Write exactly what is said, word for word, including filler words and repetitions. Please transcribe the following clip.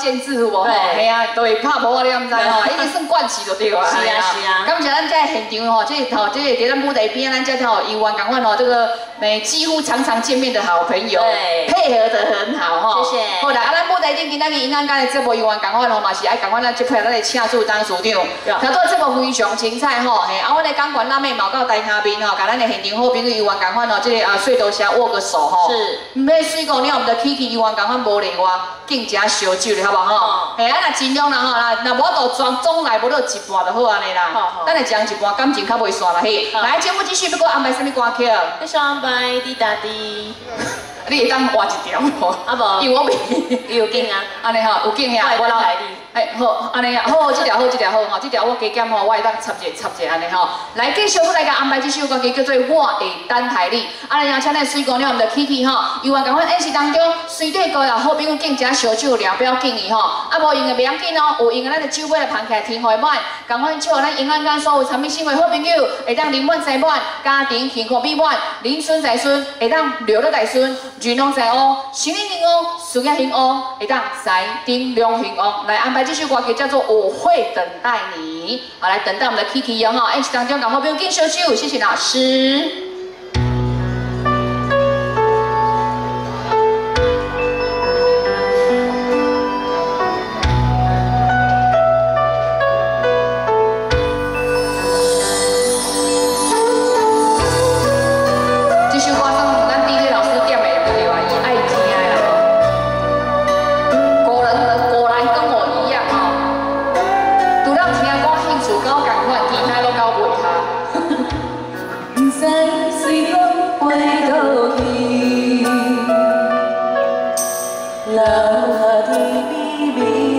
键字有无？嘿啊，对，拍无我你敢知吼？已经算惯势就对啊。是啊是啊。感谢咱在现场吼，即吼即伫咱舞台边咱遮吼演员同款吼，这个每几乎常常见面的好朋友，配合得很好吼。谢谢。好啦，啊咱舞台顶今仔日演员间的节目演员同款吼，嘛是爱同款咱即批咱的请主张署长，他做节目非常精彩吼。嘿，啊，我咧钢管辣妹毛到台下边吼，甲咱的现场好朋友演员同款吼，即个啊水道下握个手吼。是。唔要水果了，我们的 Kiki 演员同款无另外更加烧酒。 好不好？哎，啊，若尽量啦吼，那那无到总总来无到一半就好安尼啦。咱来讲一半，感情较袂散啦嘿。来，节目继续，要搁安排什么歌曲？要上排滴答滴。你会当换一条无？啊无，因为我袂有劲啊。安尼吼，有劲呀，我来。哎，好，安尼啊，好，这条好，这条好吼，这条我加减吼，我会当插一插一安尼吼。来，继续我来甲安排这首歌曲叫做《我会等待你》。安尼啊，请咱水姑娘我们的 Kiki 吼，由我讲，我演戏当中随对歌也好，比如敬只小酒聊表。 建议吼，啊无用的袂要紧哦，有用的咱就酒杯来捧起来，天花板，共款笑，咱永远间所有参与生活好朋友，会当人满财满，家庭幸福美满，人孙财孙，会当留了大孙，人旺财旺，生意兴旺，事业兴旺，会当财丁两兴旺。来安排这首歌曲叫做《我会等待你》，好来等待我们的 Kiki 哦哈，一起当中赶快不用跟小酒，谢谢老师。Love, honey, baby.